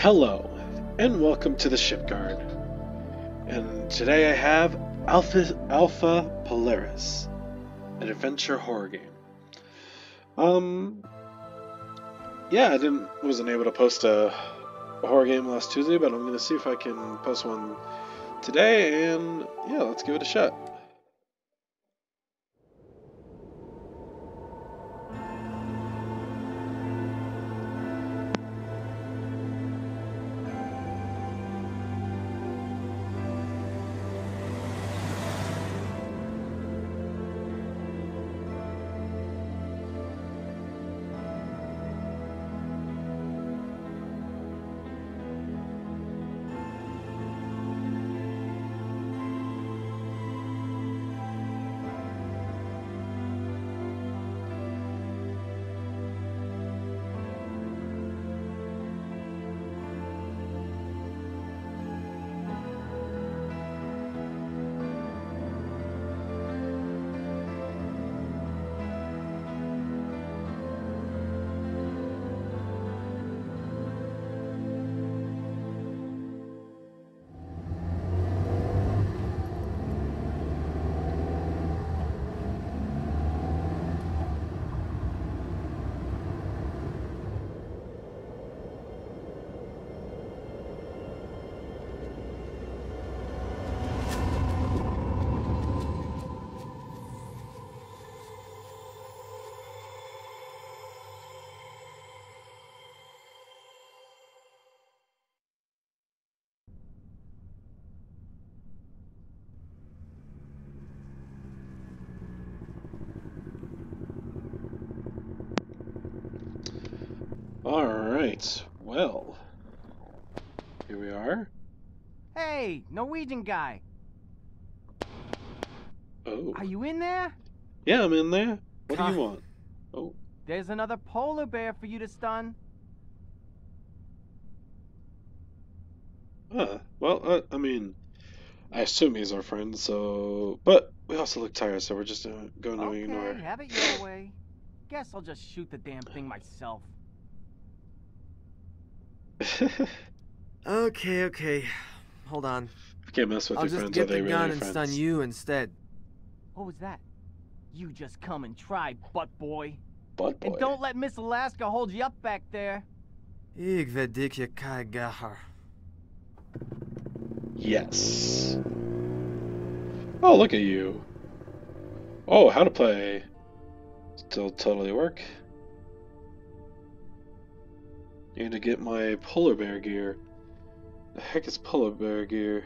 Hello, and welcome to the Shipguard. And today I have Alpha Polaris, an adventure horror game. Yeah, I wasn't able to post a horror game last Tuesday, but I'm gonna see if I can post one today, and yeah, let's give it a shot. Alright, well, here we are. Hey, Norwegian guy! Oh. Are you in there? Yeah, I'm in there. What do you want? Oh. There's another polar bear for you to stun. Well, I mean, I assume he's our friend, so... But we also look tired, so we're just going to ignore. Okay, have it your way. Guess I'll just shoot the damn thing myself. Okay, hold on. I can't mess with your friends. I'll just get the gun and stun you instead. What was that? You just come and try, butt boy. And don't let Miss Alaska hold you up back there. Yes. Oh, look at you. Oh, how to play. Still totally work. Need to get my polar bear gear. The heck is polar bear gear?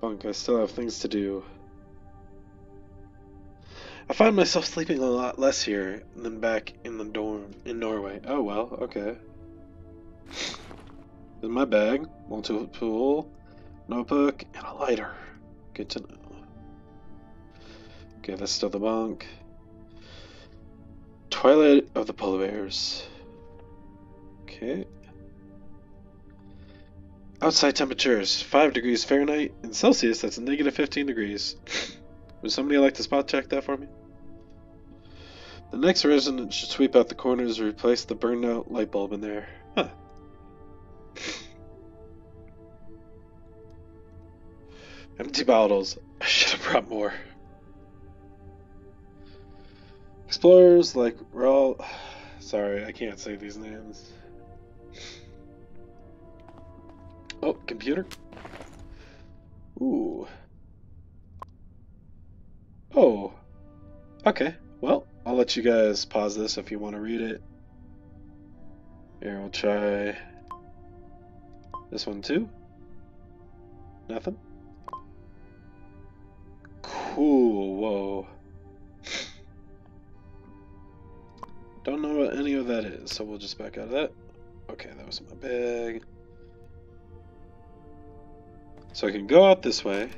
Bunk, I still have things to do. I find myself sleeping a lot less here than back in the dorm in Norway. Oh well, okay. In my bag, multiple notebook, and a lighter. Good to know. Okay, that's still the bunk. Twilight of the Polar Bears. Okay. Outside temperatures, 5 degrees Fahrenheit. In Celsius, that's negative 15 degrees. Would somebody like to spot check that for me? The next resident should sweep out the corners and replace the burned out light bulb in there. Huh. Empty bottles. I should have brought more. Explorers like Rawl. Sorry, I can't say these names. Oh, computer. Ooh. Oh. Okay. Well, I'll let you guys pause this if you want to read it. Here, we'll try this one too. Nothing. Cool. Whoa. Don't know what any of that is, so we'll just back out of that. Okay, that was in my bag. So I can go out this way.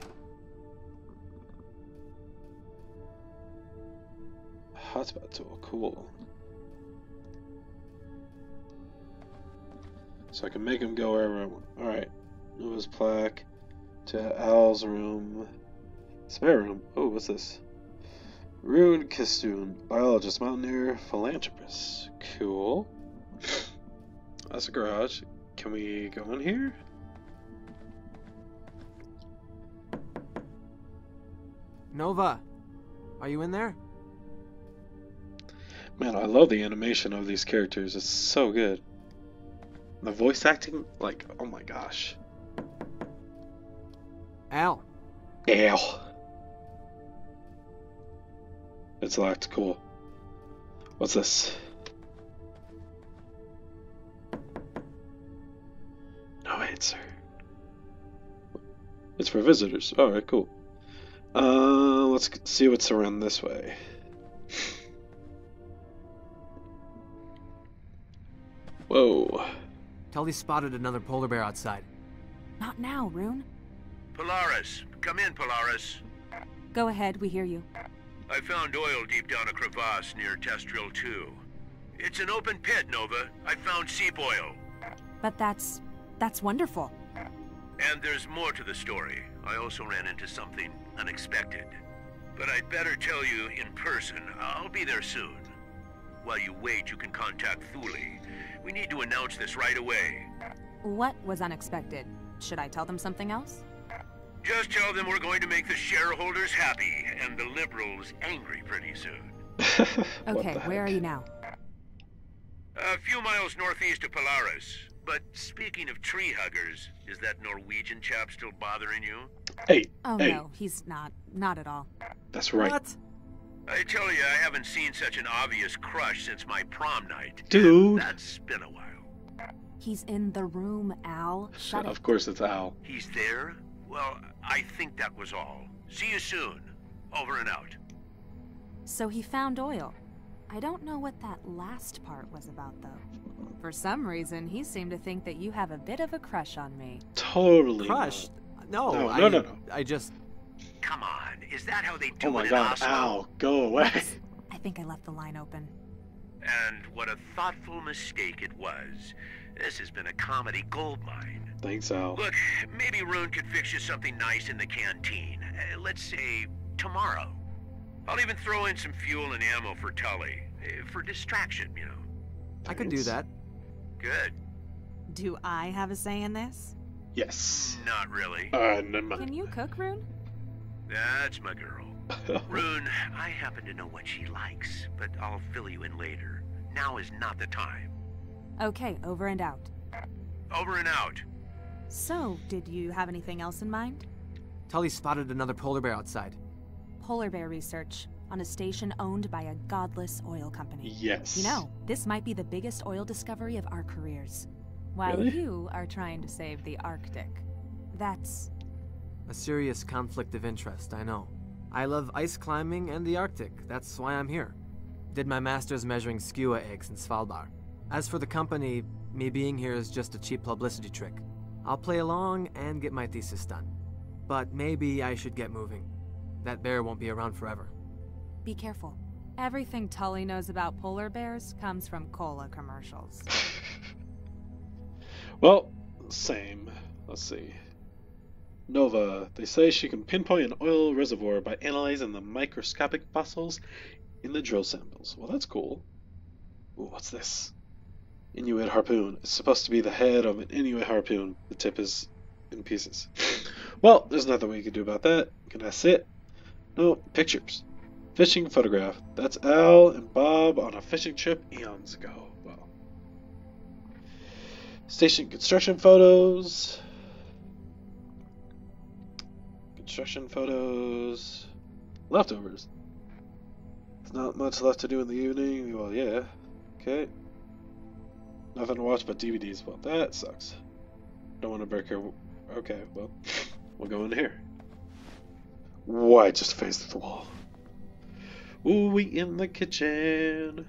Hotspot tool, cool. So I can make him go wherever I want. Alright, move his plaque to Al's room. Spare room. Oh, what's this? Rune Kassun, biologist, mountaineer, philanthropist. Cool. That's a garage. Can we go in here? Nova, are you in there? Man, I love the animation of these characters. It's so good. The voice acting, like, oh my gosh. Ow. Ow. It's locked. Cool. What's this? No answer. It's for visitors. Alright, cool. Let's see what's around this way. Whoa. Tully spotted another polar bear outside. Not now, Rune. Polaris. Come in, Polaris. Go ahead, we hear you. I found oil deep down a crevasse near Test Drill 2. It's an open pit, Nova. I found seep oil. But that's wonderful. And there's more to the story. I also ran into something unexpected. But I'd better tell you in person. I'll be there soon. While you wait, you can contact Thule. We need to announce this right away. What was unexpected? Should I tell them something else? Just tell them we're going to make the shareholders happy and the liberals angry pretty soon. Okay, where are you now? A few miles northeast of Polaris. But speaking of tree huggers, is that Norwegian chap still bothering you? Hey. Oh hey. No, he's not. Not at all. That's right. What? I tell you, I haven't seen such an obvious crush since my prom night. Dude. That's been a while. He's in the room, Al. Shut up. Of course it's Al. He's there? Well, I think that was all. See you soon. Over and out. So he found oil. I don't know what that last part was about, though. For some reason, he seemed to think that you have a bit of a crush on me. Totally. Crush? No. I just... Come on, is that how they do it? Oh my God, Al, go away. Oops. I think I left the line open. And what a thoughtful mistake it was. This has been a comedy goldmine. Thanks, Al. Look, maybe Rune could fix you something nice in the canteen. Let's say tomorrow. I'll even throw in some fuel and ammo for Tully. For distraction, you know. Thanks. I could do that. Good. Do I have a say in this? Yes. Not really. Can you cook, Rune? That's my girl. Rune, I happen to know what she likes, but I'll fill you in later. Now is not the time. Okay, over and out. Over and out. So, did you have anything else in mind? Tully spotted another polar bear outside. Polar bear research on a station owned by a godless oil company. Yes. You know, this might be the biggest oil discovery of our careers. While you are trying to save the Arctic. That's... a serious conflict of interest, I know. I love ice climbing and the Arctic, that's why I'm here. Did my master's measuring skua eggs in Svalbard. As for the company, me being here is just a cheap publicity trick. I'll play along and get my thesis done. But maybe I should get moving. That bear won't be around forever. Be careful. Everything Tully knows about polar bears comes from cola commercials. Well, same. Let's see. Nova, they say she can pinpoint an oil reservoir by analyzing the microscopic fossils in the drill samples. Well, that's cool. Ooh, what's this? Inuit harpoon. It's supposed to be the head of an Inuit harpoon. The tip is in pieces. Well, there's nothing we can do about that. Can I see it? No, pictures. Fishing photograph. That's Al and Bob on a fishing trip eons ago. Well. Station construction photos. Construction photos. Leftovers. There's not much left to do in the evening. Well, yeah. Okay. Nothing to watch but DVDs. Well, that sucks. Don't want to break her. Okay, well, we'll go in here. Why just face the wall? Ooh, we in the kitchen.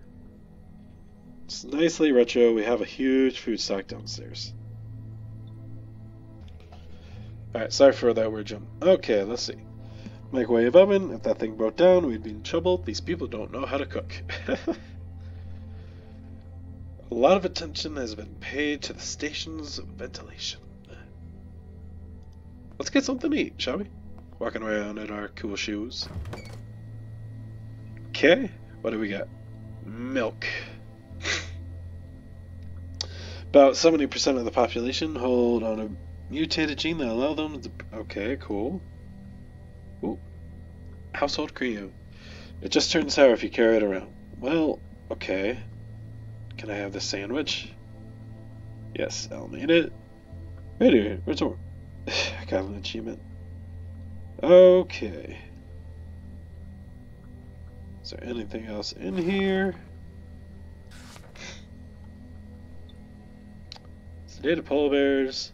It's nicely retro. We have a huge food stock downstairs. Alright, sorry for that weird jump. Okay, let's see. Microwave oven. If that thing broke down, we'd be in trouble. These people don't know how to cook. A lot of attention has been paid to the station's ventilation. Let's get something to eat, shall we? Walking around in our cool shoes. Okay, what do we got? Milk. About so many percent of the population hold on a mutated gene that allow them to... Okay, cool. Ooh. Household Creo. It just turns sour if you carry it around. Well, okay. Can I have this sandwich? Yes, I'll need it. Anyway, retort. I got an achievement. Okay. Is there anything else in here? Data polar bears.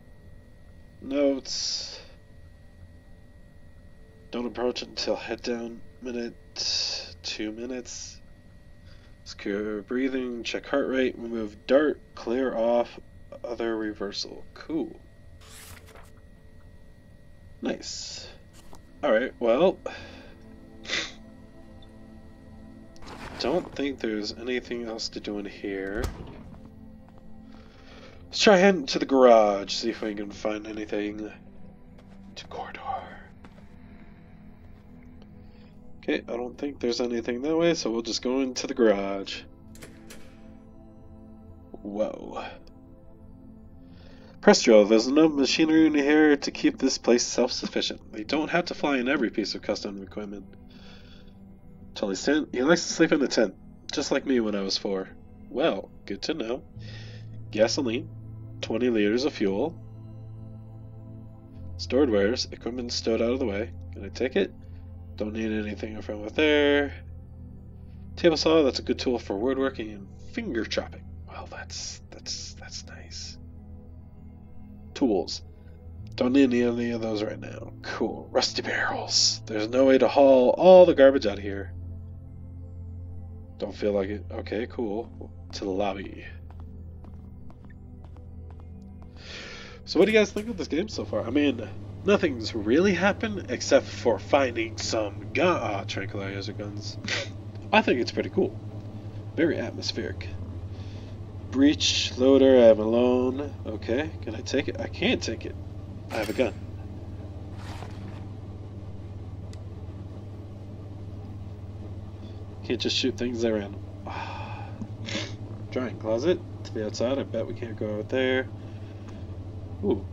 Notes. Don't approach until head down. Minute. 2 minutes. Secure breathing. Check heart rate. Remove dart. Clear off. Other reversal. Cool. Nice. Alright, well. Don't think there's anything else to do in here. Let's try heading to the garage, see if we can find anything. To corridor. Okay, I don't think there's anything that way, so we'll just go into the garage. Whoa. Press drill, there's enough machinery in here to keep this place self-sufficient. They don't have to fly in every piece of custom equipment. Tully's tent, he likes to sleep in a tent, just like me when I was 4. Well, good to know. Gasoline, 20 liters of fuel, stored wares, equipment stowed out of the way. Can I take it? Don't need anything in front of there. Table saw, that's a good tool for woodworking and finger chopping. Well, that's nice. Tools, don't need any of those right now. Cool. Rusty barrels, there's no way to haul all the garbage out of here. Don't feel like it. Okay, cool. To the lobby. So what do you guys think of this game so far? I mean, nothing's really happened except for finding some tranquilizer guns. I think it's pretty cool. Very atmospheric. Breech, loader, I have a loan. Okay, can I take it? I can't take it. I have a gun. Can't just shoot things at random. Drying closet to the outside. I bet we can't go out there. Ooh.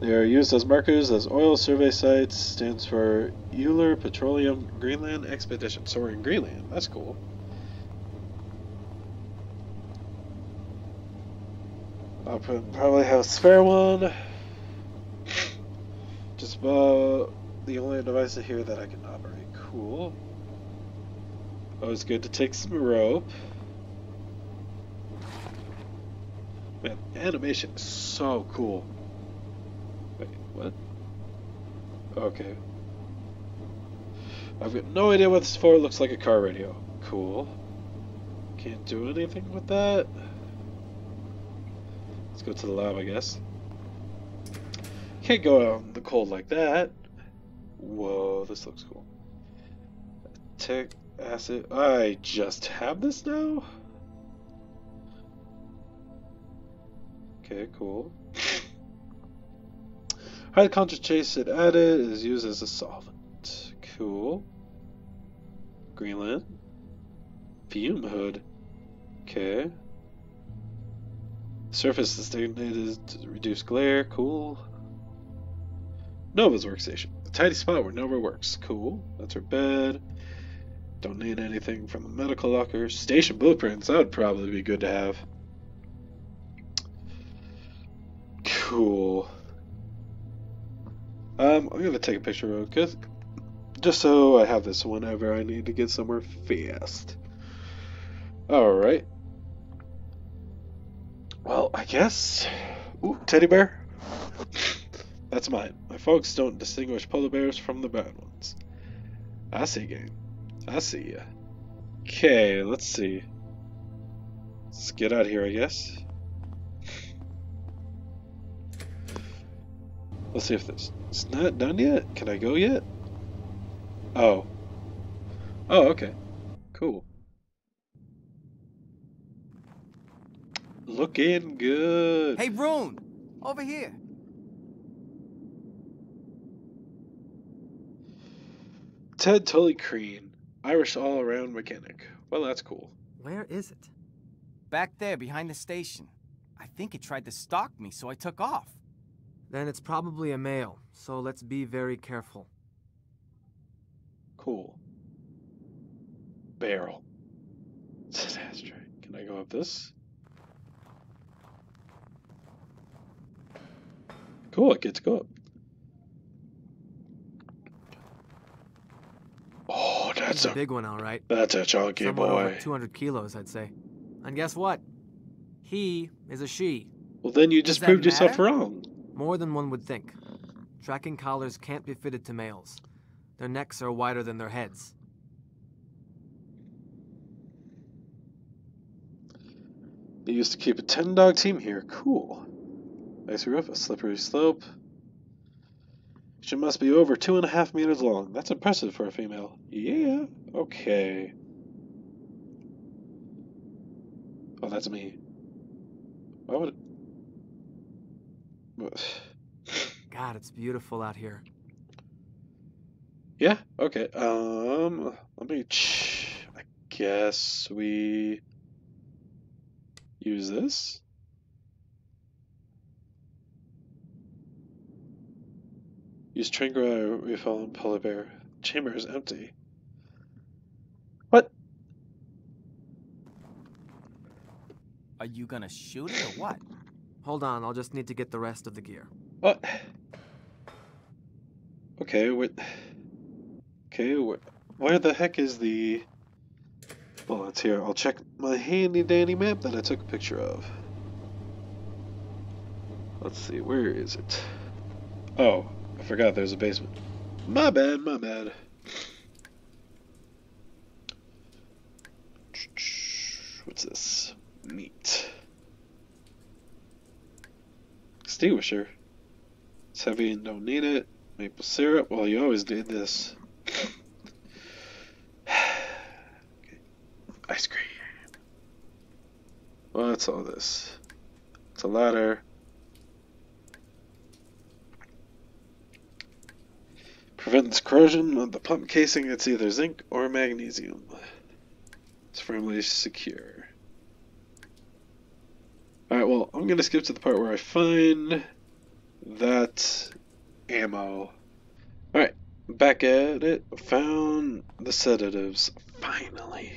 They are used as markers as oil survey sites. Stands for Euler Petroleum Greenland Expedition. So we're in Greenland. That's cool. I'll probably have a spare one. Just about the only device here that I can operate. Cool. Always good to take some rope. Man, animation is so cool. Wait, what? Okay. I've got no idea what this is for. It looks like a car radio. Cool. Can't do anything with that. Let's go to the lab, I guess. Can't go out in the cold like that. Whoa, this looks cool. Tech acid. I just have this now? Okay, cool. High concentration added is used as a solvent. Cool. Greenland. Fume hood. Okay. Surface is designated to reduce glare. Cool. Nova's workstation. The tidy spot where Nova works. Cool. That's her bed. Don't need anything from the medical locker. Station blueprints. That would probably be good to have. Cool. I'm going to take a picture real quick, just so I have this whenever I need to get somewhere fast. Alright. Well, I guess... Ooh, teddy bear. That's mine. My folks don't distinguish polar bears from the bad ones. I see, game. I see ya. Okay, let's see. Let's get out of here, I guess. Let's see if this... It's not done yet? Can I go yet? Oh. Oh, okay. Cool. Looking good. Hey, Rune! Over here! Ted Tully Crean. Irish all-around mechanic. Well, that's cool. Where is it? Back there, behind the station. I think it tried to stalk me, so I took off. Then it's probably a male, so let's be very careful. Cool. Barrel. It's an asteroid. Can I go up this? Cool, it gets to go up. Oh, that's a big one, all right. That's a chunky boy. 200 kilos, I'd say. And guess what? He is a she. Well, then you just proved yourself wrong. More than one would think. Tracking collars can't be fitted to males. Their necks are wider than their heads. They used to keep a 10-dog team here. Cool. Icy roof, a slippery slope. She must be over 2.5 meters long. That's impressive for a female. Yeah. Okay. Oh, that's me. Why would it... God, it's beautiful out here. Yeah. Okay. Let me... I guess we... use this. Use train grow refill and polar bear. Chamber is empty. What? Are you gonna shoot it or what? Hold on, I'll just need to get the rest of the gear. What? Okay, what? Okay, where the heck is the... Well, it's here. I'll check my handy dandy map that I took a picture of. Let's see, where is it? Oh. I forgot there's a basement. My bad, my bad. What's this? Meat. Extinguisher. It's heavy and don't need it. Maple syrup. Well, you always need this. Okay. Ice cream. Well, that's all this. It's a ladder. Prevents corrosion of the pump casing. It's either zinc or magnesium. It's firmly secure. Alright, well, I'm going to skip to the part where I find that ammo. Alright, back at it. Found the sedatives. Finally.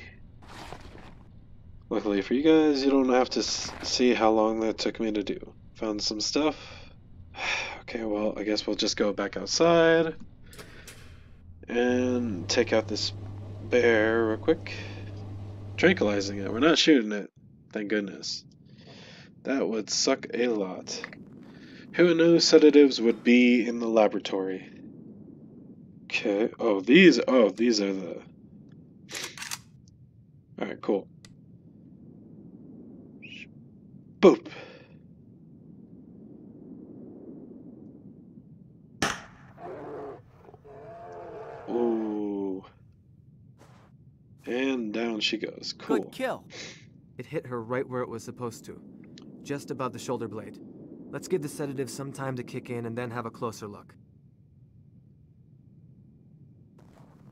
Luckily for you guys, you don't have to see how long that took me to do. Found some stuff. Okay, well, I guess we'll just go back outside. And take out this bear real quick. Tranquilizing it. We're not shooting it. Thank goodness. That would suck a lot. Who knew sedatives would be in the laboratory? Okay. Oh, these are the... Alright, cool. Boop. Ooh. And down she goes. Cool. Good kill. It hit her right where it was supposed to. Just above the shoulder blade. Let's give the sedative some time to kick in and then have a closer look.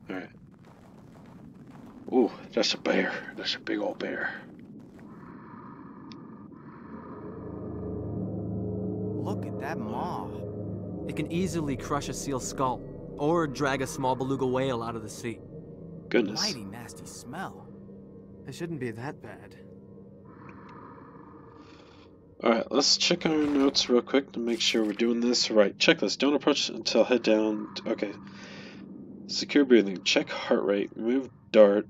Alright. Ooh, that's a bear. That's a big old bear. Look at that maw. It can easily crush a seal skull. Or drag a small beluga whale out of the sea. Goodness. Mighty nasty smell. It shouldn't be that bad. Alright, let's check our notes real quick to make sure we're doing this right. Checklist. Don't approach until head down. Okay. Secure breathing. Check heart rate. Remove dart.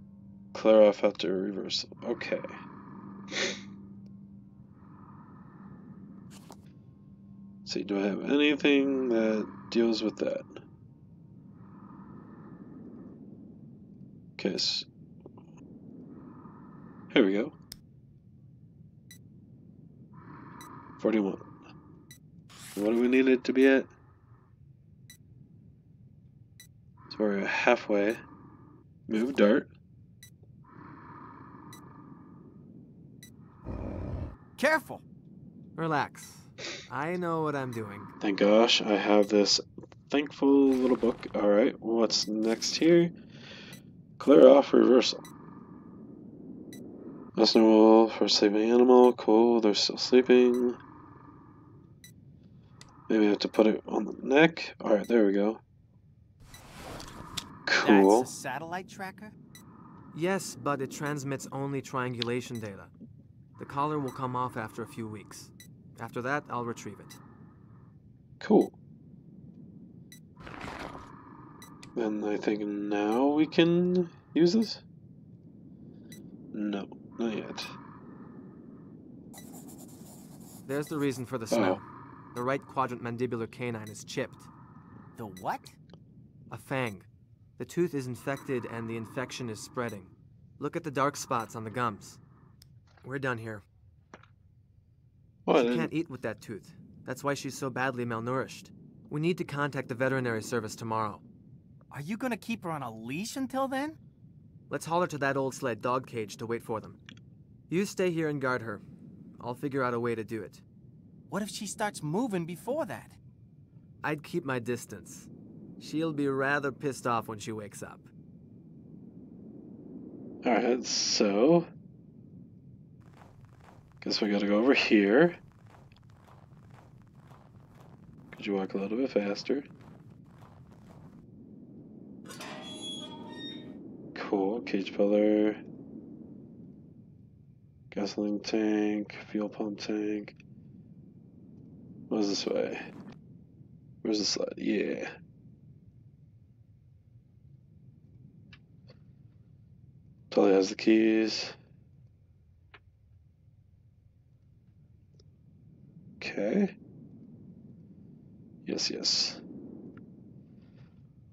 Clear off after reversal. Okay. Let's see, do I have anything that deals with that? Okay, here we go. 41. What do we need it to be at? So we're halfway. Move dart. Careful. Relax. I know what I'm doing. Thank gosh, I have this thankful little book. All right, what's next here? Clear off reversal. That's no rule for sleeping animal. Cool, they're still sleeping. Maybe I have to put it on the neck. Alright, there we go. Cool. That's a satellite tracker? Yes, but it transmits only triangulation data. The collar will come off after a few weeks. After that, I'll retrieve it. Cool. And I think now we can use this? No, not yet. There's the reason for the smell. The right quadrant mandibular canine is chipped. The what? A fang. The tooth is infected and the infection is spreading. Look at the dark spots on the gums. We're done here. Well, she can't eat with that tooth. That's why she's so badly malnourished. We need to contact the veterinary service tomorrow. Are you gonna keep her on a leash until then? Let's haul her to that old sled dog cage to wait for them. You stay here and guard her. I'll figure out a way to do it. What if she starts moving before that? I'd keep my distance. She'll be rather pissed off when she wakes up. Alright, so... guess we gotta go over here. Could you walk a little bit faster? Cool, cage pillar, gasoline tank, fuel pump tank. What is this way? Where's the slide? Yeah. Tully has the keys. Okay. Yes, yes.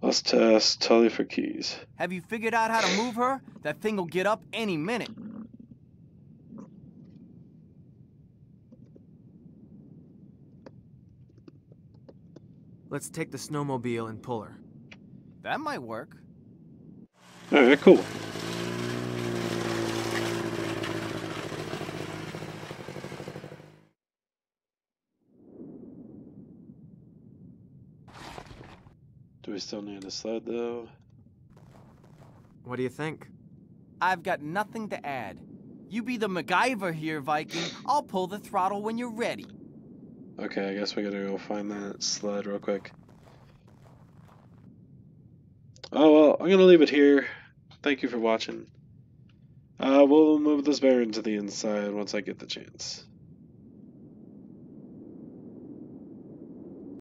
Let's test Tully for keys. Have you figured out how to move her? That thing will get up any minute. Let's take the snowmobile and pull her. That might work. Alright, cool. Do we still need a sled, though? What do you think? I've got nothing to add. You be the MacGyver here, Viking. I'll pull the throttle when you're ready. Okay, I guess we gotta go find that sled real quick. Oh, well, I'm gonna leave it here. Thank you for watching. We'll move this bear into the inside once I get the chance.